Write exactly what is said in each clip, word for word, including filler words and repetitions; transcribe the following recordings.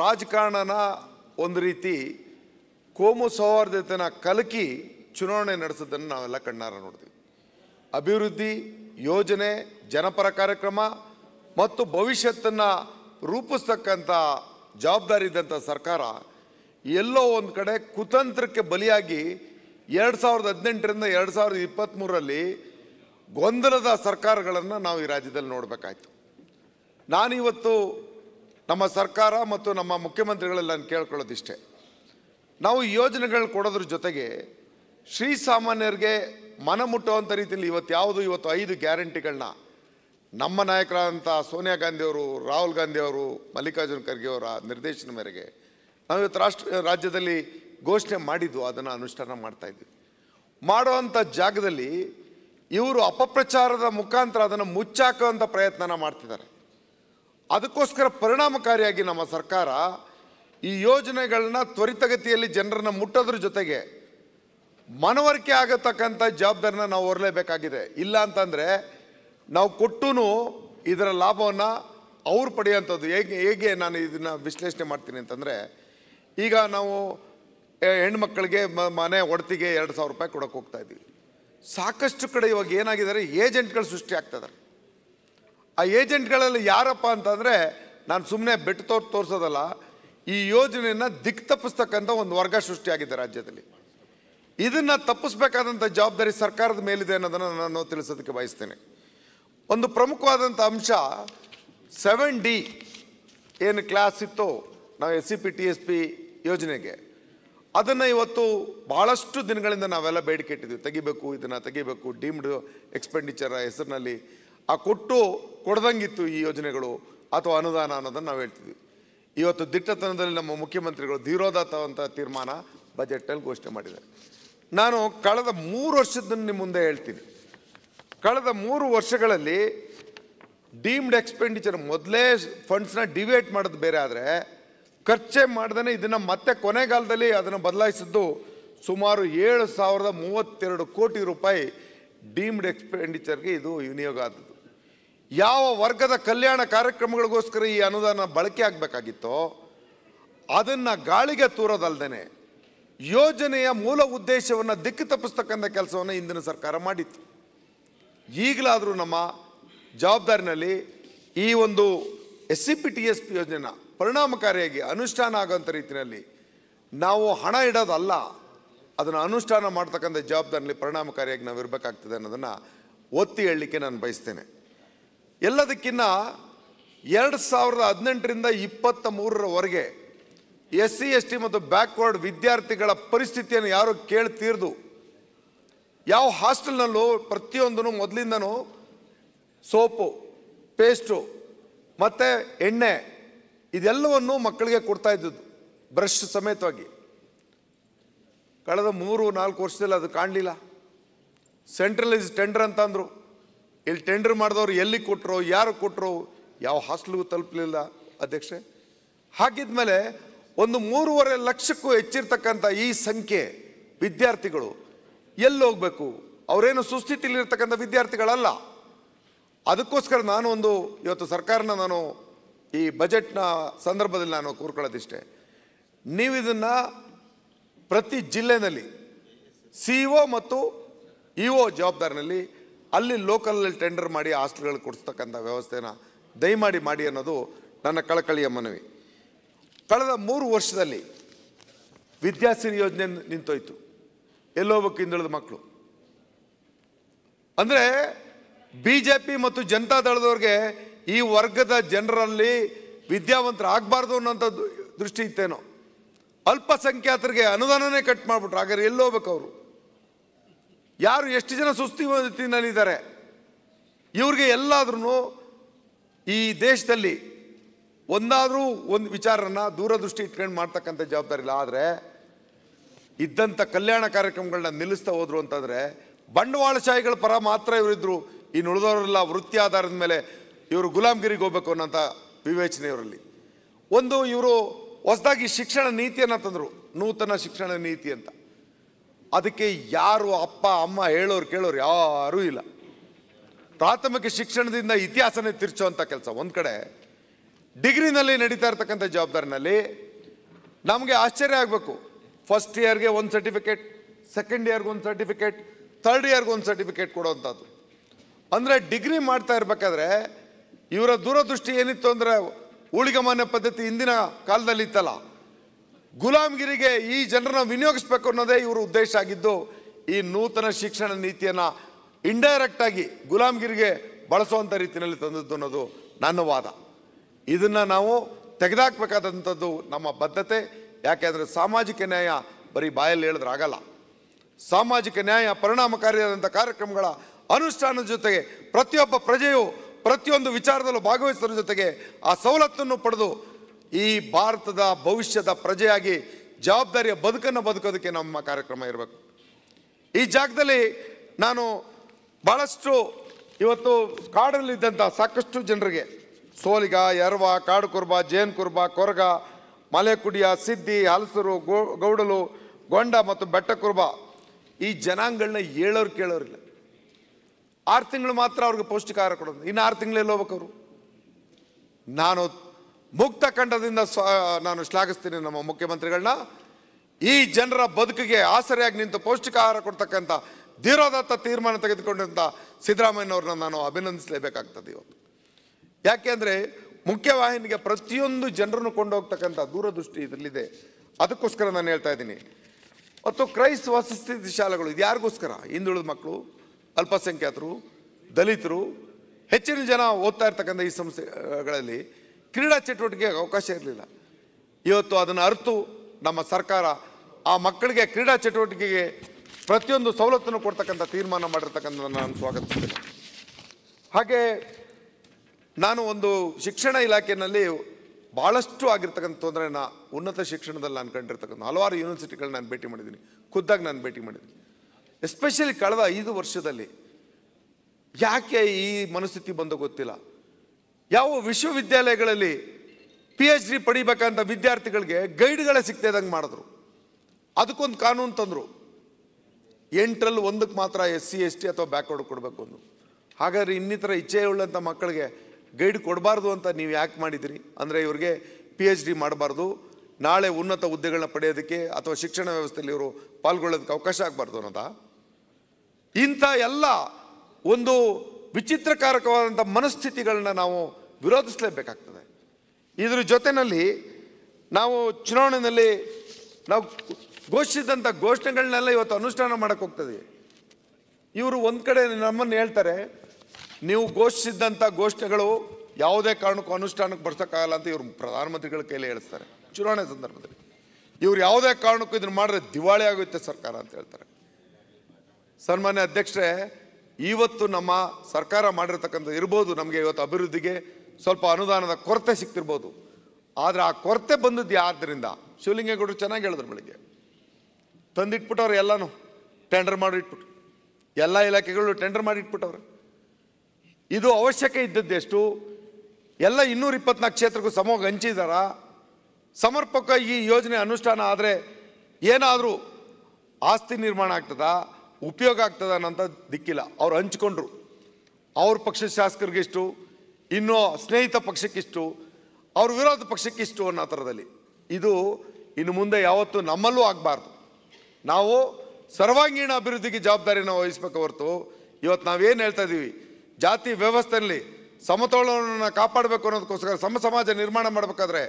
ರಾಜಕಾರಣನ ಒಂದು ರೀತಿ ಕೋಮು ಸೌಹಾರ್ದತೆನ ಕಲಕಿ ಚುನಾವಣೆ ನಡೆಸೋದನ್ನ ನಾವೆಲ್ಲ ಕಣ್ಣಾರ ನೋಡ್ತೀವಿ. ಅಭಿವೃದ್ಧಿ ಯೋಜನೆ ಜನಪರ ಕಾರ್ಯಕ್ರಮ ಮತ್ತು ಭವಿಷ್ಯತನ್ನು ರೂಪಿಸತಕ್ಕಂತ ಜವಾಬ್ದಾರಿ ಇದ್ದಂತ ಸರ್ಕಾರ ಎಲ್ಲೋ ಒಂದು ಕಡೆ ಕುತಂತ್ರಕ್ಕೆ ಬಲಿಯಾಗಿ ಎರಡು ಸಾವಿರದ ಹದಿನೆಂಟರಿಂದ ಎರಡು ಸಾವಿರದ ಇಪ್ಪತ್ತ್ಮೂರರಲ್ಲಿ ಗೊಂದಲದ ಸರ್ಕಾರಗಳನ್ನು ನಾವು ಈ ರಾಜ್ಯದಲ್ಲಿ ನೋಡಬೇಕಾಯಿತು. ನಾನಿವತ್ತು ನಮ್ಮ ಸರ್ಕಾರ ಮತ್ತು ನಮ್ಮ ಮುಖ್ಯಮಂತ್ರಿಗಳೆಲ್ಲ ನಾನು ಕೇಳ್ಕೊಳ್ಳೋದಿಷ್ಟೇ, ನಾವು ಯೋಜನೆಗಳು ಕೊಡೋದ್ರ ಜೊತೆಗೆ ಶ್ರೀ ಸಾಮಾನ್ಯರಿಗೆ ಮನ ಮುಟ್ಟುವಂಥ ರೀತಿಯಲ್ಲಿ ಇವತ್ತು ಯಾವುದು ಇವತ್ತು ಐದು ಗ್ಯಾರಂಟಿಗಳನ್ನ ನಮ್ಮ ನಾಯಕರಾದಂಥ ಸೋನಿಯಾ ಗಾಂಧಿಯವರು, ರಾಹುಲ್ ಗಾಂಧಿಯವರು, ಮಲ್ಲಿಕಾರ್ಜುನ್ ಖರ್ಗೆ ಅವರ ನಿರ್ದೇಶನ ಮೇರೆಗೆ ನಾವು ಇವತ್ತು ರಾಷ್ಟ್ರ ರಾಜ್ಯದಲ್ಲಿ ಘೋಷಣೆ ಮಾಡಿದ್ದು, ಅದನ್ನು ಅನುಷ್ಠಾನ ಮಾಡ್ತಾಯಿದ್ವಿ. ಮಾಡುವಂಥ ಜಾಗದಲ್ಲಿ ಇವರು ಅಪಪ್ರಚಾರದ ಮುಖಾಂತರ ಅದನ್ನು ಮುಚ್ಚಾಕುವಂಥ ಪ್ರಯತ್ನನ ಮಾಡ್ತಿದ್ದಾರೆ. ಅದಕ್ಕೋಸ್ಕರ ಪರಿಣಾಮಕಾರಿಯಾಗಿ ನಮ್ಮ ಸರ್ಕಾರ ಈ ಯೋಜನೆಗಳನ್ನ ತ್ವರಿತಗತಿಯಲ್ಲಿ ಜನರನ್ನು ಮುಟ್ಟೋದ್ರ ಜೊತೆಗೆ ಮನವರಿಕೆ ಆಗತಕ್ಕಂಥ ಜವಾಬ್ದಾರಿನ ನಾವು ಹೊರಲೇಬೇಕಾಗಿದೆ. ಇಲ್ಲ ಅಂತಂದರೆ ನಾವು ಕೊಟ್ಟೂ ಇದರ ಲಾಭವನ್ನು ಅವ್ರು ಪಡೆಯುವಂಥದ್ದು. ಹೇಗೆ ಹೇಗೆ ನಾನು ಇದನ್ನು ವಿಶ್ಲೇಷಣೆ ಮಾಡ್ತೀನಿ ಅಂತಂದರೆ, ಈಗ ನಾವು ಹೆಣ್ಮಕ್ಳಿಗೆ ಮನೆ ಒಡತಿಗೆ ಎರಡು ಸಾವಿರ ರೂಪಾಯಿ ಕೊಡೋಕೆ ಹೋಗ್ತಾ ಇದ್ದೀವಿ. ಸಾಕಷ್ಟು ಕಡೆ ಇವಾಗ ಏನಾಗಿದ್ದಾರೆ, ಏಜೆಂಟ್ಗಳು ಸೃಷ್ಟಿ ಆಗ್ತಾಯಿದ್ದಾರೆ. ಆ ಏಜೆಂಟ್ಗಳಲ್ಲಿ ಯಾರಪ್ಪ ಅಂತಂದರೆ, ನಾನು ಸುಮ್ಮನೆ ಬೆಟ್ಟು ತೋರ್ ತೋರಿಸೋದಲ್ಲ, ಈ ಯೋಜನೆಯನ್ನು ದಿಕ್ ತಪ್ಪಿಸ್ತಕ್ಕಂಥ ಒಂದು ವರ್ಗ ಸೃಷ್ಟಿಯಾಗಿದೆ ರಾಜ್ಯದಲ್ಲಿ. ಇದನ್ನು ತಪ್ಪಿಸ್ಬೇಕಾದಂಥ ಜವಾಬ್ದಾರಿ ಸರ್ಕಾರದ ಮೇಲಿದೆ ಅನ್ನೋದನ್ನು ನಾನು ತಿಳಿಸೋದಕ್ಕೆ ಬಯಸ್ತೇನೆ. ಒಂದು ಪ್ರಮುಖವಾದಂಥ ಅಂಶ ಸೆವೆನ್ ಡಿ ಏನು ಕ್ಲಾಸ್ ಇತ್ತು ನಾವು S C P T S P ಯೋಜನೆಗೆ, ಅದನ್ನು ಇವತ್ತು ಭಾಳಷ್ಟು ದಿನಗಳಿಂದ ನಾವೆಲ್ಲ ಬೇಡಿಕೆ ಇಟ್ಟಿದ್ದೀವಿ. ತೆಗಿಬೇಕು, ಇದನ್ನು ತೆಗಿಬೇಕು, ಡೀಮ್ಡ್ ಎಕ್ಸ್ಪೆಂಡಿಚರ್ ಹೆಸರಿನಲ್ಲಿ ಆ ಕೊಟ್ಟು ಕೊಡ್ದಂಗಿತ್ತು ಈ ಯೋಜನೆಗಳು ಅಥವಾ ಅನುದಾನ ಅನ್ನೋದನ್ನು ನಾವು ಹೇಳ್ತಿದ್ವಿ. ಇವತ್ತು ದಿಟ್ಟತನದಲ್ಲಿ ನಮ್ಮ ಮುಖ್ಯಮಂತ್ರಿಗಳು ಧೀರೋದಾತ್ತವಂಥ ತೀರ್ಮಾನ ಬಜೆಟಲ್ಲಿ ಘೋಷಣೆ ಮಾಡಿದ್ದಾರೆ. ನಾನು ಕಳೆದ ಮೂರು ವರ್ಷದ ನಿಮ್ಮ ಮುಂದೆ ಹೇಳ್ತೀನಿ, ಕಳೆದ ಮೂರು ವರ್ಷಗಳಲ್ಲಿ ಡೀಮ್ಡ್ ಎಕ್ಸ್ಪೆಂಡಿಚರ್ ಮೊದಲೇ ಫಂಡ್ಸ್ನ ಡಿವೇಟ್ ಮಾಡೋದು ಬೇರೆ, ಆದರೆ ಖರ್ಚೆ ಮಾಡ್ದೇ ಇದನ್ನು ಮತ್ತೆ ಕೊನೆಗಾಲದಲ್ಲಿ ಅದನ್ನು ಬದಲಾಯಿಸಿದ್ದು ಸುಮಾರು ಏಳು ಸಾವಿರದ ಮೂವತ್ತೆರಡು ಕೋಟಿ ರೂಪಾಯಿ ಡೀಮ್ಡ್ ಎಕ್ಸ್ಪೆಂಡಿಚರ್ಗೆ ಇದು ವಿನಿಯೋಗ ಆದದ್ದು. ಯಾವ ವರ್ಗದ ಕಲ್ಯಾಣ ಕಾರ್ಯಕ್ರಮಗಳಿಗೋಸ್ಕರ ಈ ಅನುದಾನ ಬಳಕೆ ಆಗಬೇಕಾಗಿತ್ತೋ ಅದನ್ನು ಗಾಳಿಗೆ ತೂರೋದಲ್ದೇ ಯೋಜನೆಯ ಮೂಲ ಉದ್ದೇಶವನ್ನು ದಿಕ್ಕು ತಪ್ಪಿಸ್ತಕ್ಕಂಥ ಕೆಲಸವನ್ನು ಇಂದಿನ ಸರ್ಕಾರ ಮಾಡಿತ್ತು. ಈಗಲಾದರೂ ನಮ್ಮ ಜವಾಬ್ದಾರಿನಲ್ಲಿ ಈ ಒಂದು S C P T S P ಯೋಜನೆನ ಪರಿಣಾಮಕಾರಿಯಾಗಿ ಅನುಷ್ಠಾನ ಆಗೋಂಥ ರೀತಿಯಲ್ಲಿ ನಾವು ಹಣ ಇಡೋದಲ್ಲ, ಅದನ್ನು ಅನುಷ್ಠಾನ ಮಾಡ್ತಕ್ಕಂಥ ಜವಾಬ್ದಾರಿಯಲ್ಲಿ ಪರಿಣಾಮಕಾರಿಯಾಗಿ ನಾವು ಇರಬೇಕಾಗ್ತದೆ ಅನ್ನೋದನ್ನು ಒತ್ತಿ ಹೇಳಲಿಕ್ಕೆ ನಾನು ಬಯಸ್ತೇನೆ. ಎಲ್ಲದಕ್ಕಿಂತ ಎರಡು ಸಾವಿರದ ಹದಿನೆಂಟರಿಂದ ಇಪ್ಪತ್ತ ಮೂರರವರೆಗೆ ಎಸ್ ಸಿ ಎಸ್ ಟಿ ಮತ್ತು ಬ್ಯಾಕ್ವರ್ಡ್ ವಿದ್ಯಾರ್ಥಿಗಳ ಪರಿಸ್ಥಿತಿಯನ್ನು ಯಾರು ಕೇಳಿ ತೀರ್ದು ಯಾವ ಹಾಸ್ಟೆಲ್ನಲ್ಲೂ ಪ್ರತಿಯೊಂದೂ ಮೊದಲಿಂದನೂ ಸೋಪು, ಪೇಸ್ಟು ಮತ್ತು ಎಣ್ಣೆ ಇದೆಲ್ಲವನ್ನು ಮಕ್ಕಳಿಗೆ ಕೊಡ್ತಾ ಇದ್ದದ್ದು ಬ್ರಷ್ ಸಮೇತವಾಗಿ. ಕಳೆದ ಮೂರು ನಾಲ್ಕು ವರ್ಷದಲ್ಲಿ ಅದು ಕಾಣಲಿಲ್ಲ. ಸೆಂಟ್ರಲೈಸ್ ಟೆಂಡರ್ ಅಂತಂದರು, ಇಲ್ಲಿ ಟೆಂಡರ್ ಮಾಡಿದವರು ಎಲ್ಲಿ ಕೊಟ್ಟರು, ಯಾರು ಕೊಟ್ಟರು, ಯಾವ ಹಾಸ್ಟೆಲ್ಗೂ ತಲುಪಲಿಲ್ಲ ಅಧ್ಯಕ್ಷೆ. ಹಾಗಿದ ಮೇಲೆ ಒಂದು ಮೂರುವರೆ ಲಕ್ಷಕ್ಕೂ ಹೆಚ್ಚಿರ್ತಕ್ಕಂಥ ಈ ಸಂಖ್ಯೆ ವಿದ್ಯಾರ್ಥಿಗಳು ಎಲ್ಲಿ ಹೋಗಬೇಕು? ಅವರೇನು ಸುಸ್ಥಿತಿಲಿರ್ತಕ್ಕಂಥ ವಿದ್ಯಾರ್ಥಿಗಳಲ್ಲ. ಅದಕ್ಕೋಸ್ಕರ ನಾನು ಒಂದು ಇವತ್ತು ಸರ್ಕಾರನ ನಾನು ಈ ಬಜೆಟ್ನ ಸಂದರ್ಭದಲ್ಲಿ ನಾನು ಕೂರ್ಕೊಳ್ಳೋದಿಷ್ಟೇ, ನೀವು ಇದನ್ನು ಪ್ರತಿ ಜಿಲ್ಲೆಯಲ್ಲಿ ಸಿ ಇ ಒ ಮತ್ತು ಇ ಒ ಜವಾಬ್ದಾರಿನಲ್ಲಿ ಅಲ್ಲಿ ಲೋಕಲಲ್ಲಿ ಟೆಂಡರ್ ಮಾಡಿ ಹಾಸ್ಟೆಲ್ಗಳು ಕೊಡಿಸ್ತಕ್ಕಂಥ ವ್ಯವಸ್ಥೆನ ದಯಮಾಡಿ ಮಾಡಿ ಅನ್ನೋದು ನನ್ನ ಕಳಕಳಿಯ ಮನವಿ. ಕಳೆದ ಮೂರು ವರ್ಷದಲ್ಲಿ ವಿದ್ಯಾಸಿರಿ ಯೋಜನೆ ನಿಂತೋಯ್ತು. ಎಲ್ಲೋಗ್ಬೇಕು ಹಿಂದುಳಿದ ಮಕ್ಕಳು ಅಂದರೆ ಬಿ ಜೆ ಪಿ ಮತ್ತು ಜನತಾದಳದವ್ರಿಗೆ ಈ ವರ್ಗದ ಜನರಲ್ಲಿ ವಿದ್ಯಾವಂತರು ಆಗಬಾರ್ದು ಅನ್ನೋಂಥ ದೃಷ್ಟಿ ಇತ್ತೇನೋ. ಅಲ್ಪಸಂಖ್ಯಾತರಿಗೆ ಅನುದಾನನೇ ಕಟ್ ಮಾಡಿಬಿಟ್ರು. ಹಾಗಾದ್ರೆ ಎಲ್ಲೋಗ್ಬೇಕು ಅವರು? ಯಾರು ಎಷ್ಟು ಜನ ಸುಸ್ಥಿತಿನಲ್ಲಿದ್ದಾರೆ? ಇವ್ರಿಗೆ ಎಲ್ಲಾದ್ರೂ ಈ ದೇಶದಲ್ಲಿ ಒಂದಾದರೂ ಒಂದು ವಿಚಾರನ ದೂರದೃಷ್ಟಿ ಇಟ್ಕೊಂಡು ಮಾಡ್ತಕ್ಕಂಥ ಜವಾಬ್ದಾರಿ ಇಲ್ಲ. ಆದರೆ ಇದ್ದಂಥ ಕಲ್ಯಾಣ ಕಾರ್ಯಕ್ರಮಗಳನ್ನ ನಿಲ್ಲಿಸ್ತಾ ಹೋದರು ಅಂತಂದರೆ ಬಂಡವಾಳಶಾಹಿಗಳ ಪರ ಮಾತ್ರ ಇವರಿದ್ದರು, ಇನ್ನು ಉಳಿದವರೆಲ್ಲ ವೃತ್ತಿ ಆಧಾರದ ಮೇಲೆ ಇವರು ಗುಲಾಮ್ಗಿರಿಗೆ ಹೋಗ್ಬೇಕು ಅನ್ನೋಂಥ ವಿವೇಚನೆ ಇವರಲ್ಲಿ. ಒಂದು ಇವರು ಹೊಸದಾಗಿ ಶಿಕ್ಷಣ ನೀತಿಯನ್ನು ತಂದರು, ನೂತನ ಶಿಕ್ಷಣ ನೀತಿ ಅಂತ. ಅದಕ್ಕೆ ಯಾರು ಅಪ್ಪ ಅಮ್ಮ ಹೇಳೋರು ಕೇಳೋರು ಯಾರೂ ಇಲ್ಲ. ಪ್ರಾಥಮಿಕ ಶಿಕ್ಷಣದಿಂದ ಇತಿಹಾಸನೇ ತಿರ್ಚೋ ಅಂಥ ಕೆಲಸ ಒಂದು ಕಡೆ, डिग्री नड़ीता जवाबारी नमें आश्चर्य आगे फस्ट इयर्गे वो सर्टिफिकेट सेकेंड इयर्गे वो सर्टिफिकेट थर्ड इयर्गे वो सर्टिफिकेट को अरे डिग्री माता इवर दूरदृष्टि ऐन ऊलिगमान्य पद्धति हिंदी कालदल्लि इत्तल्ल गुलामगिरिगे ई जनरन्न विनियोगिसबेकु अन्नोदे इवर उद्देश आगिद्दु ई नूतन शिक्षण नीतियन्न इंडैरेक्ट आगि गुलामगिरिगे बळसुवंत रीतियल्लि तंदद्दु अन्नोदु नन्न वाद। इदन्न नावु तेगेदाकबेकादंतद्दु नम्म बद्धते। याकेंद्रे सामाजिक न्याय बरी बायल्लि हेळिद्रे आगल्ल, सामाजिक न्याय परिणामकारियादंत कार्यक्रमगळ अनुष्ठानद जोतेगे प्रतियೊಬ್ಬ ಪ್ರಜೆಯು ಪ್ರತಿಯೊಂದು ವಿಚಾರದಲ್ಲೂ ಭಾಗವಹಿಸುವ ಜೊತೆಗೆ ಆ ಸೌಲತ್ತನ್ನು ಪಡೆದು ಈ ಭಾರತದ ಭವಿಷ್ಯದ ಪ್ರಜೆಯಾಗಿ ಜವಾಬ್ದಾರಿಯ ಬದುಕನ್ನು ಬದುಕೋದಕ್ಕೆ ನಮ್ಮ ಕಾರ್ಯಕ್ರಮ ಇರಬೇಕು। ಈ ಜಾಗದಲ್ಲಿ ನಾನು ಬಹಳಷ್ಟು ಇವತ್ತು ಕಾಡಲ್ಲಿ ಇದ್ದಂತ ಸಾಕಷ್ಟು ಜನರಿಗೆ ಸೋಲಿಗ, ಯರ್ವ, ಕಾಡು ಕುರುಬ, ಜೇನ್ ಕುರುಬ, ಕೊರಗ, ಮಲೆಕುಡಿಯ, ಸಿದ್ಧಿ, ಹಲಸರು, ಗೌಡಲು, ಗೊಂಡ ಮತ್ತು ಬೆಟ್ಟ ಕುರುಬ ಈ ಜನಾಂಗಗಳನ್ನ ಏಳೋರು ಕೇಳೋರಿಲ್ಲ। ಆರು ತಿಂಗಳು ಮಾತ್ರ ಅವರಿಗೆ ಪೌಷ್ಟಿಕ ಆಹಾರ ಕೊಡೋದು, ಇನ್ನು ಆರು ತಿಂಗಳೆಲ್ಲ ಹೋಗಬೇಕು। ನಾನು ಮುಕ್ತ ಕಂಠದಿಂದ ನಾನು ಶ್ಲಾಘಿಸ್ತೀನಿ ನಮ್ಮ ಮುಖ್ಯಮಂತ್ರಿಗಳನ್ನ, ಈ ಜನರ ಬದುಕಿಗೆ ಆಸರೆಯಾಗಿ ನಿಂತು ಪೌಷ್ಟಿಕ ಆಹಾರ ಕೊಡ್ತಕ್ಕಂಥ ಧೀರೋದಾತ್ತ ತೀರ್ಮಾನ ತೆಗೆದುಕೊಂಡಂಥ ಸಿದ್ದರಾಮಯ್ಯನವರನ್ನ ನಾನು ಅಭಿನಂದಿಸಲೇಬೇಕಾಗ್ತದೆ ಇವತ್ತು। ಯಾಕೆಂದರೆ ಮುಖ್ಯವಾಹಿನಿಗೆ ಪ್ರತಿಯೊಂದು ಜನರನ್ನು ಕೊಂಡೋಗ್ತಕ್ಕಂಥ ದೂರದೃಷ್ಟಿ ಇದರಲ್ಲಿದೆ, ಅದಕ್ಕೋಸ್ಕರ ನಾನು ಹೇಳ್ತಾ ಇದ್ದೀನಿ। ಮತ್ತು ಕ್ರೈಸ್ತ ವಸತಿ ಶಾಲೆಗಳು ಇದು ಯಾರಿಗೋಸ್ಕರ? ಹಿಂದುಳಿದ ಮಕ್ಕಳು, ಅಲ್ಪಸಂಖ್ಯಾತರು, ದಲಿತರು ಹೆಚ್ಚಿನ ಜನ ಓದ್ತಾ ಇರ್ತಕ್ಕಂಥ ಈ ಸಂಸ್ಥೆಗಳಲ್ಲಿ ಕ್ರೀಡಾ ಚಟುವಟಿಕೆಗೆ ಅವಕಾಶ ಇರಲಿಲ್ಲ। ಇವತ್ತು ಅದನ್ನು ಅರಿತು ನಮ್ಮ ಸರ್ಕಾರ ಆ ಮಕ್ಕಳಿಗೆ ಕ್ರೀಡಾ ಚಟುವಟಿಕೆಗೆ ಪ್ರತಿಯೊಂದು ಸವಲತ್ತನ್ನು ಕೊಡ್ತಕ್ಕಂಥ ತೀರ್ಮಾನ ಮಾಡಿರ್ತಕ್ಕಂಥದ್ದನ್ನು ನಾನು ಸ್ವಾಗತಿಸ್ತೇನೆ। ಹಾಗೆ ನಾನು ಒಂದು ಶಿಕ್ಷಣ ಇಲಾಖೆಯಲ್ಲಿ ಭಾಳಷ್ಟು ಆಗಿರ್ತಕ್ಕಂಥ ತೊಂದರೆಯನ್ನು ಉನ್ನತ ಶಿಕ್ಷಣದಲ್ಲಿ ನಾನು ಕಂಡಿರ್ತಕ್ಕಂಥ ಹಲವಾರು ಯೂನಿವರ್ಸಿಟಿಗಳನ್ನ ನಾನು ಭೇಟಿ ಮಾಡಿದ್ದೀನಿ, ಖುದ್ದಾಗಿ ನಾನು ಭೇಟಿ ಮಾಡಿದ್ದೀನಿ। ಎಸ್ಪೆಷಲಿ ಕಳೆದ ಐದು ವರ್ಷದಲ್ಲಿ ಯಾಕೆ ಈ ಮನಸ್ಥಿತಿ ಬಂದು ಗೊತ್ತಿಲ್ಲ, ಯಾವ ವಿಶ್ವವಿದ್ಯಾಲಯಗಳಲ್ಲಿ ಪಿ ಎಚ್ ಡಿ ಪಡಿಬೇಕಂತ ವಿದ್ಯಾರ್ಥಿಗಳಿಗೆ ಗೈಡ್ಗಳೇ ಸಿಗ್ತಿದ್ದಂಗೆ ಮಾಡಿದ್ರು, ಅದಕ್ಕೊಂದು ಕಾನೂನು ತಂದರು ಎಂಟರಲ್ಲಿ ಒಂದಕ್ಕೆ ಮಾತ್ರ ಎಸ್ ಸಿ ಎಸ್ ಟಿ ಅಥವಾ ಬ್ಯಾಕ್ವರ್ಡ್ ಕೊಡಬೇಕು ಅಂದರು। ಹಾಗಾದರೆ ಇನ್ನಿತರ ಇಚ್ಛೆ ಉಳ್ಳಂಥ ಮಕ್ಕಳಿಗೆ ಗೈಡ್ ಕೊಡಬಾರ್ದು ಅಂತ ನೀವು ಯಾಕೆ ಮಾಡಿದಿರಿ ಅಂದರೆ ಇವ್ರಿಗೆ ಪಿ ಎಚ್ ಡಿ ಮಾಡಬಾರ್ದು, ನಾಳೆ ಉನ್ನತ ಹುದ್ದೆಗಳನ್ನ ಪಡೆಯೋದಕ್ಕೆ ಅಥವಾ ಶಿಕ್ಷಣ ವ್ಯವಸ್ಥೆಯಲ್ಲಿ ಇವರು ಪಾಲ್ಗೊಳ್ಳೋದಕ್ಕೆ ಅವಕಾಶ ಆಗಬಾರ್ದು ಅನ್ನೋದ? ಇಂಥ ಎಲ್ಲ ಒಂದು ವಿಚಿತ್ರಕಾರಕವಾದಂಥ ಮನಸ್ಥಿತಿಗಳನ್ನ ನಾವು ವಿರೋಧಿಸಲೇಬೇಕಾಗ್ತದೆ। ಇದ್ರ ಜೊತೆಯಲ್ಲಿ ನಾವು ಚುನಾವಣೆಯಲ್ಲಿ ನಾವು ಘೋಷಿಸಿದಂಥ ಘೋಷಣೆಗಳನ್ನೆಲ್ಲ ಇವತ್ತು ಅನುಷ್ಠಾನ ಮಾಡೋಕ್ಕೆ ಹೋಗ್ತದೆ। ಇವರು ಒಂದು ಕಡೆ ನಮ್ಮನ್ನು ಹೇಳ್ತಾರೆ ನೀವು ಘೋಷಿಸಿದಂಥ ಘೋಷಣೆಗಳು ಯಾವುದೇ ಕಾರಣಕ್ಕೂ ಅನುಷ್ಠಾನಕ್ಕೆ ಬರ್ಸೋಕ್ಕಾಗಲ್ಲ ಅಂತ ಇವರು ಪ್ರಧಾನಮಂತ್ರಿಗಳ ಕೈಲಿ ಹೇಳಿಸ್ತಾರೆ ಚುನಾವಣೆ ಸಂದರ್ಭದಲ್ಲಿ। ಇವರು ಯಾವುದೇ ಕಾರಣಕ್ಕೂ ಇದನ್ನ ಮಾಡಿದ್ರೆ ದಿವಾಳಿ ಆಗುತ್ತೆ ಸರ್ಕಾರ ಅಂತ ಹೇಳ್ತಾರೆ। ಸನ್ಮಾನ್ಯ ಅಧ್ಯಕ್ಷರೇ, ಇವತ್ತು ನಮ್ಮ ಸರ್ಕಾರ ಮಾಡಿರ್ತಕ್ಕಂಥ ಇರ್ಬೋದು ನಮಗೆ ಇವತ್ತು ಅಭಿವೃದ್ಧಿಗೆ ಸ್ವಲ್ಪ ಅನುದಾನದ ಕೊರತೆ ಸಿಕ್ತಿರ್ಬೋದು, ಆದರೆ ಆ ಕೊರತೆ ಬಂದದ್ದು ಯಾರದ್ರಿಂದ? ಶಿವಲಿಂಗೇಗೌಡರು ಚೆನ್ನಾಗಿ ಹೇಳಿದ್ರು, ಬೆಳಿಗ್ಗೆ ತಂದಿಟ್ಬಿಟ್ಟವ್ರು, ಎಲ್ಲನೂ ಟೆಂಡರ್ ಮಾಡಿಟ್ಬಿಟ್ಟು ಎಲ್ಲ ಇಲಾಖೆಗಳು ಟೆಂಡರ್ ಮಾಡಿಟ್ಬಿಟ್ಟವ್ರೆ। ಇದು ಅವಶ್ಯಕ ಇದ್ದದ್ದು ಎಷ್ಟು? ಎಲ್ಲ ಇನ್ನೂರ ಇಪ್ಪತ್ನಾಲ್ಕು ಕ್ಷೇತ್ರಕ್ಕೂ ಸಮೋಗ ಹಂಚಿದಾರ? ಸಮರ್ಪಕ ಈ ಯೋಜನೆ ಅನುಷ್ಠಾನ ಆದರೆ ಏನಾದರೂ ಆಸ್ತಿ ನಿರ್ಮಾಣ ಆಗ್ತದಾ, ಉಪಯೋಗ ಆಗ್ತದ ಅನ್ನೋಂಥ ದಿಕ್ಕಿಲ್ಲ। ಅವ್ರು ಹಂಚ್ಕೊಂಡ್ರು, ಅವ್ರ ಪಕ್ಷದ ಶಾಸಕರಿಗಿಷ್ಟು, ಇನ್ನೂ ಸ್ನೇಹಿತ ಪಕ್ಷಕ್ಕಿಷ್ಟು, ಅವ್ರ ವಿರೋಧ ಪಕ್ಷಕ್ಕಿಷ್ಟು ಅನ್ನೋ ಥರದಲ್ಲಿ ಇದು ಇನ್ನು ಮುಂದೆ ಯಾವತ್ತೂ ನಮ್ಮಲ್ಲೂ ಆಗಬಾರ್ದು। ನಾವು ಸರ್ವಾಂಗೀಣ ಅಭಿವೃದ್ಧಿಗೆ ಜವಾಬ್ದಾರಿಯನ್ನು ವಹಿಸಬೇಕು ಹೊರತು ಇವತ್ತು ನಾವೇನು ಹೇಳ್ತಾ ಇದ್ದೀವಿ, ಜಾತಿ ವ್ಯವಸ್ಥೆಯಲ್ಲಿ ಸಮತೋಲನವನ್ನು ಕಾಪಾಡಬೇಕು ಅನ್ನೋದಕ್ಕೋಸ್ಕರ ಸಮ ಸಮಾಜ ನಿರ್ಮಾಣ ಮಾಡಬೇಕಾದ್ರೆ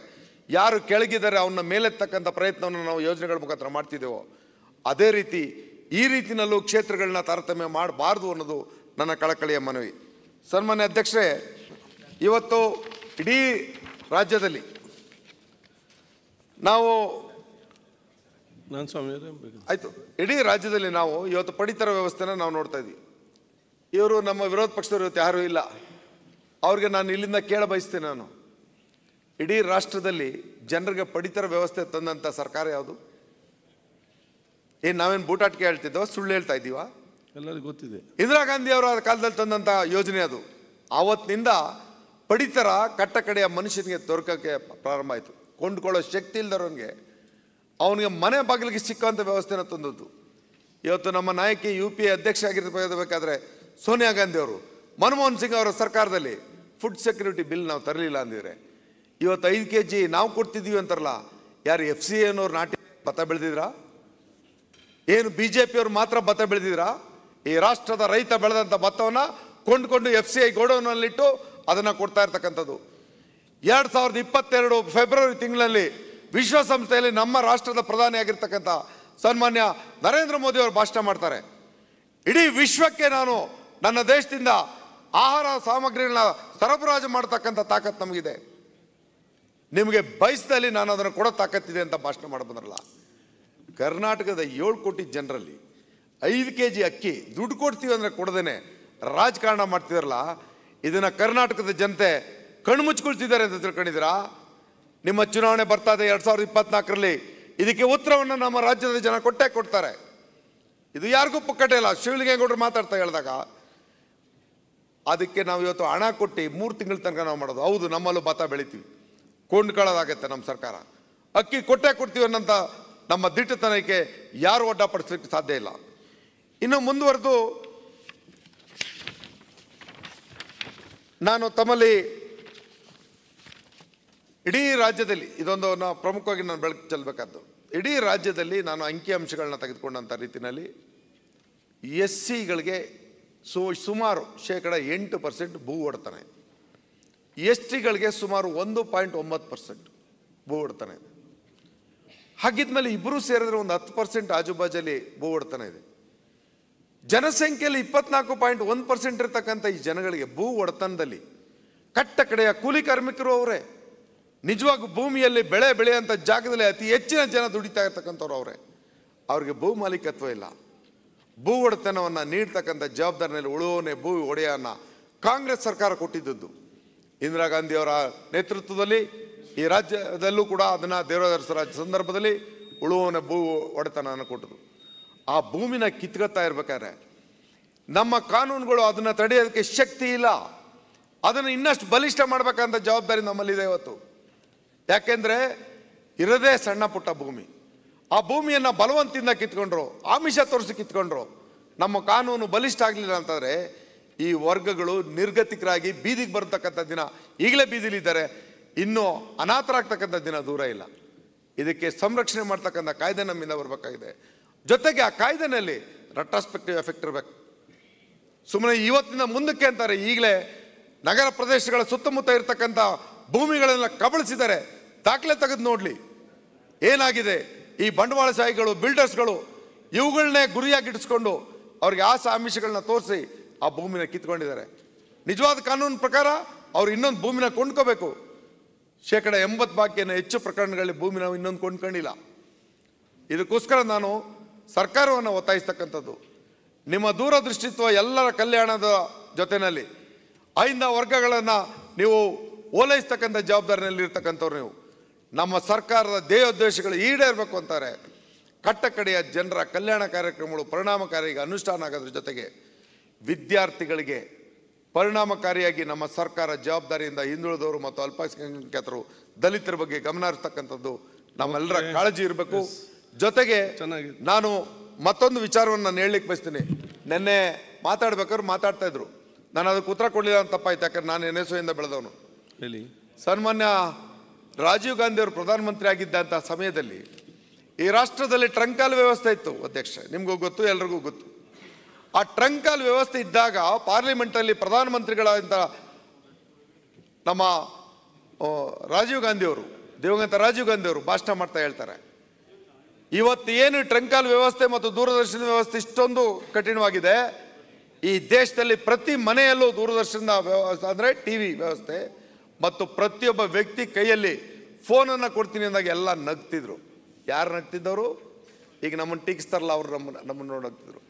ಯಾರು ಕೆಳಗಿದ್ದಾರೆ ಅವನ್ನ ಮೇಲೆತ್ತಕ್ಕಂಥ ಪ್ರಯತ್ನವನ್ನು ನಾವು ಯೋಜನೆಗಳ ಮುಖಾಂತರ ಮಾಡ್ತಿದ್ದೇವೋ ಅದೇ ರೀತಿ ಈ ರೀತಿಯಲ್ಲೂ ಕ್ಷೇತ್ರಗಳನ್ನ ತಾರತಮ್ಯ ಮಾಡಬಾರ್ದು ಅನ್ನೋದು ನನ್ನ ಕಳಕಳಿಯ ಮನವಿ। ಸನ್ಮಾನ್ಯ ಅಧ್ಯಕ್ಷರೇ, ಇವತ್ತು ಇಡೀ ರಾಜ್ಯದಲ್ಲಿ ನಾವು ಆಯಿತು ಇಡೀ ರಾಜ್ಯದಲ್ಲಿ ನಾವು ಇವತ್ತು ಪಡಿತರ ವ್ಯವಸ್ಥೆನ ನಾವು ನೋಡ್ತಾ ಇದ್ದೀವಿ। ಇವರು ನಮ್ಮ ವಿರೋಧ ಪಕ್ಷದವ್ರು ಇವತ್ತು ಯಾರೂ ಇಲ್ಲ, ಅವ್ರಿಗೆ ನಾನು ಇಲ್ಲಿಂದ ಕೇಳ ಬಯಸ್ತೀನಿ, ನಾನು ಇಡೀ ರಾಷ್ಟ್ರದಲ್ಲಿ ಜನರಿಗೆ ಪಡಿತರ ವ್ಯವಸ್ಥೆ ತಂದಂಥ ಸರ್ಕಾರ ಯಾವುದು? ಏನು ನಾವೇನು ಬೂಟಾಟಿಕೆ ಹೇಳ್ತಿದ್ದೋ, ಸುಳ್ಳು ಹೇಳ್ತಾ ಇದ್ದೀವ? ಎಲ್ಲರಿಗೂ ಗೊತ್ತಿದೆ ಇಂದಿರಾ ಗಾಂಧಿ ಅವರ ಕಾಲದಲ್ಲಿ ತಂದಂಥ ಯೋಜನೆ ಅದು। ಆವತ್ತಿನಿಂದ ಪಡಿತರ ಕಟ್ಟ ಕಡೆಯ ಮನುಷ್ಯನಿಗೆ ದೊರಕೋಕ್ಕೆ ಪ್ರಾರಂಭ ಆಯಿತು, ಕೊಂಡ್ಕೊಳ್ಳೋ ಶಕ್ತಿ ಇಲ್ದವನಿಗೆ ಅವನಿಗೆ ಮನೆ ಬಾಗಿಲಿಗೆ ಸಿಕ್ಕುವಂಥ ವ್ಯವಸ್ಥೆನ ತಂದದ್ದು। ಇವತ್ತು ನಮ್ಮ ನಾಯಕಿ ಯು ಪಿ ಎ ಅಧ್ಯಕ್ಷ ಆಗಿರಬೇಕಾದ್ರೆ ಸೋನಿಯಾ ಗಾಂಧಿ ಅವರು, ಮನಮೋಹನ್ ಸಿಂಗ್ ಅವರ ಸರ್ಕಾರದಲ್ಲಿ ಫುಡ್ ಸೆಕ್ಯೂರಿಟಿ ಬಿಲ್ ನಾವು ತರಲಿಲ್ಲ ಅಂದಿದ್ರೆ ಇವತ್ತು ಐದು ಕೆಜಿ ನಾವು ಕೊಡ್ತಿದ್ದೀವಿ ಅಂತಾರಲ್ಲ, ಯಾರು ಎಫ್ ಸಿ ಎನವ್ರು ನಾಟಿ ಭತ್ತ ಬೆಳೆದಿದ್ರಾ? ಏನು ಬಿಜೆಪಿ ಅವರು ಮಾತ್ರ ಭತ್ತ ಬೆಳೆದಿದ್ರಾ? ಈ ರಾಷ್ಟ್ರದ ರೈತ ಬೆಳೆದಂಥ ಭತ್ತವನ್ನು ಕೊಂಡ್ಕೊಂಡು ಎಫ್ ಸಿ ಐ ಗೋಡೌನಲ್ಲಿಟ್ಟು ಅದನ್ನು ಕೊಡ್ತಾ ಇರ್ತಕ್ಕಂಥದ್ದು. ಎರಡು ಸಾವಿರದ ಇಪ್ಪತ್ತೆರಡು ಫೆಬ್ರವರಿ ತಿಂಗಳಲ್ಲಿ ವಿಶ್ವಸಂಸ್ಥೆಯಲ್ಲಿ ನಮ್ಮ ರಾಷ್ಟ್ರದ ಪ್ರಧಾನಿಯಾಗಿರ್ತಕ್ಕಂಥ ಸನ್ಮಾನ್ಯ ನರೇಂದ್ರ ಮೋದಿ ಅವರು ಭಾಷಣ ಮಾಡ್ತಾರೆ. ಇಡೀ ವಿಶ್ವಕ್ಕೆ ನಾನು ನನ್ನ ದೇಶದಿಂದ ಆಹಾರ ಸಾಮಗ್ರಿಗಳನ್ನ ಸರಬರಾಜು ಮಾಡ್ತಕ್ಕಂಥ ತಾಕತ್ತು ನಮಗಿದೆ, ನಿಮಗೆ ಬಯಸಿದಲ್ಲಿ ನಾನು ಅದನ್ನು ಕೊಡೋ ತಾಕತ್ತಿದೆ ಅಂತ ಭಾಷಣ ಮಾಡಬಂದ್ರಲ್ಲ. ಕರ್ನಾಟಕದ ಏಳು ಕೋಟಿ ಜನರಲ್ಲಿ ಐದು ಕೆ ಜಿ ಅಕ್ಕಿ ದುಡ್ಡು ಕೊಡ್ತೀವಿ ಅಂದರೆ ಕೊಡದೇನೆ ರಾಜಕಾರಣ ಮಾಡ್ತಿದಾರಲ್ಲ, ಇದನ್ನು ಕರ್ನಾಟಕದ ಜನತೆ ಕಣ್ಮುಚ್ಕೊಳ್ತಿದ್ದಾರೆ ಅಂತ ತಿಳ್ಕೊಂಡಿದ್ದೀರಾ? ನಿಮ್ಮ ಚುನಾವಣೆ ಬರ್ತಾ ಇದೆ ಎರಡು ಸಾವಿರದ ಇಪ್ಪತ್ನಾಲ್ಕರಲ್ಲಿ, ಇದಕ್ಕೆ ಉತ್ತರವನ್ನು ನಮ್ಮ ರಾಜ್ಯದ ಜನ ಕೊಟ್ಟೇ ಕೊಡ್ತಾರೆ. ಇದು ಯಾರಿಗೂ ಪುಕ್ಕಟೆ ಇಲ್ಲ. ಶಿವಲಿಂಗೇಗೌಡರು ಮಾತಾಡ್ತಾ ಹೇಳಿದಾಗ ಅದಕ್ಕೆ ನಾವು ಇವತ್ತು ಹಣ ಕೊಟ್ಟು ಮೂರು ತಿಂಗಳ ತನಕ ನಾವು ಮಾಡೋದು ಹೌದು, ನಮ್ಮಲ್ಲೂ ಭತ್ತ ಬೆಳಿತೀವಿ, ಕೊಂಡ್ಕೊಳ್ಳೋದಾಗತ್ತೆ ನಮ್ಮ ಸರ್ಕಾರ, ಅಕ್ಕಿ ಕೊಟ್ಟೇ ಕೊಡ್ತೀವಿ ಅನ್ನೋಂಥ ನಮ್ಮ ದಿಟ್ಟತನಕ್ಕೆ ಯಾರು ಅಡ್ಡಪಡಿಸಲಿಕ್ಕೆ ಸಾಧ್ಯ ಇಲ್ಲ. ಇನ್ನು ಮುಂದುವರೆದು ನಾನು ತಮ್ಮಲ್ಲಿ ಇಡೀ ರಾಜ್ಯದಲ್ಲಿ ಇದೊಂದು ನಾ ಪ್ರಮುಖವಾಗಿ ನಾನು ಬೆಳಕು ಚೆಲ್ಲಬೇಕಾದ್ದು, ಇಡೀ ರಾಜ್ಯದಲ್ಲಿ ನಾನು ಅಂಕಿಅಂಶಗಳನ್ನ ತೆಗೆದುಕೊಂಡಂಥ ರೀತಿಯಲ್ಲಿ ಎಸ್ ಸಿಗಳಿಗೆ ಸೊ ಸುಮಾರು ಶೇಕಡ ಎಂಟು ಪರ್ಸೆಂಟ್ ಭೂ ಒಡೆತನ, ಎಸ್ ಟಿಗಳಿಗೆ ಸುಮಾರು ಒಂದು ಪಾಯಿಂಟ್ ಒಂಬತ್ತು ಪರ್ಸೆಂಟ್ ಭೂ ಒಡೆತನ ಇದೆ. ಹಾಗಿದ್ಮೇಲೆ ಇಬ್ಬರೂ ಸೇರಿದ್ರೆ ಒಂದು ಹತ್ತು ಪರ್ಸೆಂಟ್ ಆಜುಬಾಜಲ್ಲಿ ಭೂ ಒಡೆತನ ಇದೆ. ಜನಸಂಖ್ಯೆಯಲ್ಲಿ ಇಪ್ಪತ್ನಾಲ್ಕು ಪಾಯಿಂಟ್ ಒಂದು ಪರ್ಸೆಂಟ್ ಇರತಕ್ಕಂಥ ಈ ಜನಗಳಿಗೆ ಭೂ ಒಡೆತನದಲ್ಲಿ ಕಟ್ಟ ಕಡೆಯ ಕೂಲಿ ಕಾರ್ಮಿಕರು ಅವರೇ, ನಿಜವಾಗೂ ಭೂಮಿಯಲ್ಲಿ ಬೆಳೆ ಬೆಳೆಯುವಂಥ ಜಾಗದಲ್ಲಿ ಅತಿ ಹೆಚ್ಚಿನ ಜನ ದುಡಿತಾ ಇರ್ತಕ್ಕಂಥವ್ರು ಅವರೇ. ಅವ್ರಿಗೆ ಭೂ ಮಾಲೀಕತ್ವ ಇಲ್ಲ. ಭೂ ಒಡೆತನವನ್ನು ನೀಡ್ತಕ್ಕಂಥ ಜವಾಬ್ದಾರಿನಲ್ಲಿ ಉಳುವವನೇ ಭೂ ಒಡೆಯನ್ನು ಕಾಂಗ್ರೆಸ್ ಸರ್ಕಾರ ಕೊಟ್ಟಿದ್ದದ್ದು. ಇಂದಿರಾ ಗಾಂಧಿಯವರ ನೇತೃತ್ವದಲ್ಲಿ ಈ ರಾಜ್ಯದಲ್ಲೂ ಕೂಡ ಅದನ್ನು ದೇವರಾಜ ಸಂದರ್ಭದಲ್ಲಿ ಉಳುವವನೇ ಭೂ ಒಡೆತನವನ್ನು ಕೊಟ್ಟರು. ಆ ಭೂಮಿನ ಕಿತ್ಕೊಳ್ತಾ ಇರ್ಬೇಕಾದ್ರೆ ನಮ್ಮ ಕಾನೂನುಗಳು ಅದನ್ನು ತಡೆಯೋದಕ್ಕೆ ಶಕ್ತಿ ಇಲ್ಲ. ಅದನ್ನು ಇನ್ನಷ್ಟು ಬಲಿಷ್ಠ ಮಾಡಬೇಕಂತ ಜವಾಬ್ದಾರಿ ನಮ್ಮಲ್ಲಿದೆ ಇವತ್ತು. ಯಾಕೆಂದರೆ ಇರದೇ ಸಣ್ಣ ಪುಟ್ಟ ಭೂಮಿ, ಆ ಭೂಮಿಯನ್ನು ಬಲವಂತದಿಂದ ಕಿತ್ಕೊಂಡ್ರು, ಆಮಿಷ ತೋರಿಸಿ ಕಿತ್ಕೊಂಡ್ರು. ನಮ್ಮ ಕಾನೂನು ಬಲಿಷ್ಠ ಆಗಲಿಲ್ಲ ಅಂತಂದರೆ ಈ ವರ್ಗಗಳು ನಿರ್ಗತಿಕರಾಗಿ ಬೀದಿಗೆ ಬರ್ತಕ್ಕಂಥ ದಿನ ಈಗಲೇ ಬೀದಿಲಿದ್ದಾರೆ, ಇನ್ನೂ ಅನಾಥರಾಗ್ತಕ್ಕಂಥ ದಿನ ದೂರ ಇಲ್ಲ. ಇದಕ್ಕೆ ಸಂರಕ್ಷಣೆ ಮಾಡ್ತಕ್ಕಂಥ ಕಾಯ್ದೆ ನಮ್ಮಿಂದ ಬರಬೇಕಾಗಿದೆ. ಜೊತೆಗೆ ಆ ಕಾಯ್ದೆನಲ್ಲಿ ರೆಟ್ರಾಸ್ಪೆಕ್ಟಿವ್ ಎಫೆಕ್ಟ್ ಇರಬೇಕು. ಸುಮ್ಮನೆ ಇವತ್ತಿನ ಮುಂದಕ್ಕೆ ಅಂತಾರೆ, ಈಗಲೇ ನಗರ ಪ್ರದೇಶಗಳ ಸುತ್ತಮುತ್ತ ಇರತಕ್ಕಂಥ ಭೂಮಿಗಳೆಲ್ಲ ಕಬಳಿಸಿದ್ದಾರೆ. ದಾಖಲೆ ತೆಗೆದು ನೋಡಲಿ ಏನಾಗಿದೆ. ಈ ಬಂಡವಾಳಶಾಹಿಗಳು, ಬಿಲ್ಡರ್ಸ್ಗಳು ಇವುಗಳನ್ನೇ ಗುರಿಯಾಗಿಡಿಸ್ಕೊಂಡು ಅವ್ರಿಗೆ ಆಸ ಆಮಿಷಗಳನ್ನ ತೋರಿಸಿ ಆ ಭೂಮಿನ ಕಿತ್ಕೊಂಡಿದ್ದಾರೆ. ನಿಜವಾದ ಕಾನೂನು ಪ್ರಕಾರ ಅವ್ರು ಇನ್ನೊಂದು ಭೂಮಿನ ಕೊಂಡ್ಕೋಬೇಕು. ಶೇಕಡ ಎಂಬತ್ತು ಬಾಕಿಯನ್ನು ಹೆಚ್ಚು ಪ್ರಕರಣಗಳಲ್ಲಿ ಭೂಮಿನ ಇನ್ನೊಂದು ಕೊಂಡ್ಕೊಂಡಿಲ್ಲ. ಇದಕ್ಕೋಸ್ಕರ ನಾನು ಸರ್ಕಾರವನ್ನು ಒತ್ತಾಯಿಸ್ತಕ್ಕಂಥದ್ದು, ನಿಮ್ಮ ದೂರದೃಷ್ಟಿತ್ವ ಎಲ್ಲರ ಕಲ್ಯಾಣದ ಜೊತೆಯಲ್ಲಿ ಆಯ್ದ ವರ್ಗಗಳನ್ನು ನೀವು ಓಲೈಸ್ತಕ್ಕಂಥ ಜವಾಬ್ದಾರಿನಲ್ಲಿ ಇರ್ತಕ್ಕಂಥವ್ರು. ನೀವು ನಮ್ಮ ಸರ್ಕಾರದ ಧ್ಯೇಯೋದ್ದೇಶಗಳು ಈಡೇರಬೇಕು ಅಂತಾರೆ. ಕಟ್ಟಕಡೆಯ ಜನರ ಕಲ್ಯಾಣ ಕಾರ್ಯಕ್ರಮಗಳು ಪರಿಣಾಮಕಾರಿಯಾಗಿ ಅನುಷ್ಠಾನ ಆಗೋದ್ರ ಜೊತೆಗೆ ವಿದ್ಯಾರ್ಥಿಗಳಿಗೆ ಪರಿಣಾಮಕಾರಿಯಾಗಿ ನಮ್ಮ ಸರ್ಕಾರ ಜವಾಬ್ದಾರಿಯಿಂದ ಹಿಂದುಳಿದವರು ಮತ್ತು ಅಲ್ಪಸಂಖ್ಯಾತರು, ದಲಿತರ ಬಗ್ಗೆ ಗಮನ ಹರಿಸ್ತಕ್ಕಂಥದ್ದು ನಮ್ಮೆಲ್ಲರ ಕಾಳಜಿ ಇರಬೇಕು. ಜೊತೆಗೆ ನಾನು ಮತ್ತೊಂದು ವಿಚಾರವನ್ನು ನಾನು ಹೇಳಲಿಕ್ಕೆ ಬಯಸ್ತೀನಿ. ನಿನ್ನೆ ಮಾತಾಡ್ಬೇಕಾದ್ರು ಮಾತಾಡ್ತಾ ಇದ್ರು, ನಾನು ಅದಕ್ಕೆ ಉತ್ತರ ಕೊಡಲಿಲ್ಲ ಅಂತ ತಪ್ಪಾಯ್ತು, ಯಾಕಂದ್ರೆ ನಾನು ಎನ್ ಎಸ್ ಒಯಿಂದ ಬೆಳೆದವನು. ಸನ್ಮಾನ್ಯ ರಾಜೀವ್ ಗಾಂಧಿ ಅವರು ಪ್ರಧಾನಮಂತ್ರಿ ಆಗಿದ್ದಂಥ ಸಮಯದಲ್ಲಿ ಈ ರಾಷ್ಟ್ರದಲ್ಲಿ ಟ್ರಂಕಾಲ್ ವ್ಯವಸ್ಥೆ ಇತ್ತು. ಅಧ್ಯಕ್ಷ, ನಿಮಗೂ ಗೊತ್ತು, ಎಲ್ರಿಗೂ ಗೊತ್ತು. ಆ ಟ್ರಂಕಾಲ್ ವ್ಯವಸ್ಥೆ ಇದ್ದಾಗ ಪಾರ್ಲಿಮೆಂಟಲ್ಲಿ ಪ್ರಧಾನಮಂತ್ರಿಗಳಾದಂಥ ನಮ್ಮ ರಾಜೀವ್ ಗಾಂಧಿಯವರು, ದಿವಂಗತ ರಾಜೀವ್ ಗಾಂಧಿಯವರು ಭಾಷಣ ಮಾಡ್ತಾ ಹೇಳ್ತಾರೆ, ಇವತ್ತು ಏನು ಟ್ರಂಕಾಲ್ ವ್ಯವಸ್ಥೆ ಮತ್ತು ದೂರದರ್ಶನ ವ್ಯವಸ್ಥೆ ಇಷ್ಟೊಂದು ಕಠಿಣವಾಗಿದೆ, ಈ ದೇಶದಲ್ಲಿ ಪ್ರತಿ ಮನೆಯಲ್ಲೂ ದೂರದರ್ಶನ ವ್ಯವಸ್ಥೆ ಅಂದರೆ ಟಿ ವಿ ವ್ಯವಸ್ಥೆ ಮತ್ತು ಪ್ರತಿಯೊಬ್ಬ ವ್ಯಕ್ತಿ ಕೈಯಲ್ಲಿ ಫೋನನ್ನು ಕೊಡ್ತೀನಿ ಅಂದಾಗ ಎಲ್ಲ ನಗ್ತಿದ್ರು. ಯಾರು ನಗ್ತಿದ್ದವರು? ಈಗ ನಮ್ಮನ್ನು ಟೀಕಿಸ್ತಾರಲ್ಲ ಅವರು ನಮ್ಮನ್ನು ನಮ್ಮನ್ನು ನೋಡಿ ನಗ್ತಿದ್ರು.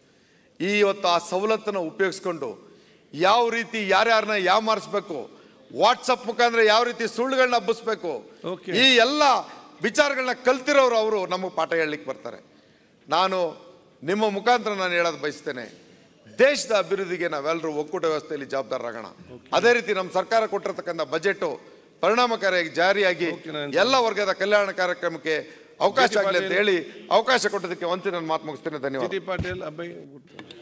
ಈ ಇವತ್ತು ಆ ಸವಲತ್ತನ್ನು ಉಪಯೋಗಿಸ್ಕೊಂಡು ಯಾವ ರೀತಿ ಯಾರ್ಯಾರನ್ನ ಯಾಮಾರಿಸ್ಬೇಕು, ವಾಟ್ಸಪ್ ಮುಖಾಂತರ ಯಾವ ರೀತಿ ಸುಳ್ಳುಗಳನ್ನ ಹಬ್ಬಿಸ್ಬೇಕು, ಈ ಎಲ್ಲ ವಿಚಾರಗಳನ್ನ ಕಲ್ತಿರೋರು ಅವರು ನಮಗೆ ಪಾಠ ಹೇಳಲಿಕ್ಕೆ ಬರ್ತಾರೆ. ನಾನು ನಿಮ್ಮ ಮುಖಾಂತರ ನಾನು ಹೇಳೋದು ಬಯಸ್ತೇನೆ, ದೇಶದ ಅಭಿವೃದ್ಧಿಗೆ ನಾವೆಲ್ಲರೂ ಒಕ್ಕೂಟ ವ್ಯವಸ್ಥೆಯಲ್ಲಿ ಜವಾಬ್ದಾರರಾಗೋಣ. ಅದೇ ರೀತಿ ನಮ್ಮ ಸರ್ಕಾರ ಕೊಟ್ಟಿರತಕ್ಕಂಥ ಬಜೆಟು ಪರಿಣಾಮಕಾರಿಯಾಗಿ ಜಾರಿಯಾಗಿ ಎಲ್ಲ ವರ್ಗದ ಕಲ್ಯಾಣ ಕಾರ್ಯಕ್ರಮಕ್ಕೆ ಅವಕಾಶ ಆಗಲಿ ಅಂತ ಹೇಳಿ ಅವಕಾಶ ಕೊಟ್ಟದಕ್ಕೆ ಒಂದಿನ ಮಾತು ಮುಗಿಸ್ತೇನೆ. ಧನ್ಯವಾದ.